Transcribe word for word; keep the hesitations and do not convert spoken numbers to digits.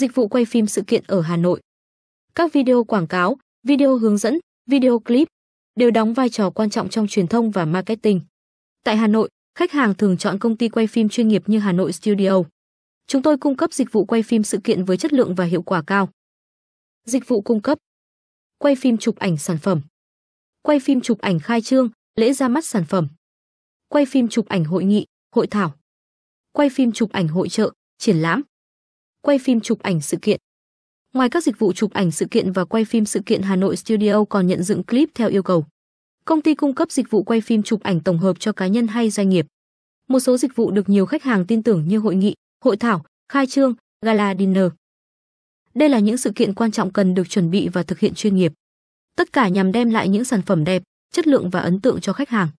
dịch vụ quay phim sự kiện ở Hà Nội. Các video quảng cáo, video hướng dẫn, video clip đều đóng vai trò quan trọng trong truyền thông và marketing. Tại Hà Nội, khách hàng thường chọn công ty quay phim chuyên nghiệp như Hà Nội Studio. Chúng tôi cung cấp dịch vụ quay phim sự kiện với chất lượng và hiệu quả cao. Dịch vụ cung cấp: quay phim chụp ảnh sản phẩm, quay phim chụp ảnh khai trương, lễ ra mắt sản phẩm, quay phim chụp ảnh hội nghị, hội thảo, quay phim chụp ảnh hội chợ, triển lãm, quay phim chụp ảnh sự kiện. Ngoài các dịch vụ chụp ảnh sự kiện và quay phim sự kiện, Hà Nội Studio còn nhận dựng clip theo yêu cầu. Công ty cung cấp dịch vụ quay phim chụp ảnh tổng hợp cho cá nhân hay doanh nghiệp. Một số dịch vụ được nhiều khách hàng tin tưởng như hội nghị, hội thảo, khai trương, gala dinner. Đây là những sự kiện quan trọng cần được chuẩn bị và thực hiện chuyên nghiệp. Tất cả nhằm đem lại những sản phẩm đẹp, chất lượng và ấn tượng cho khách hàng.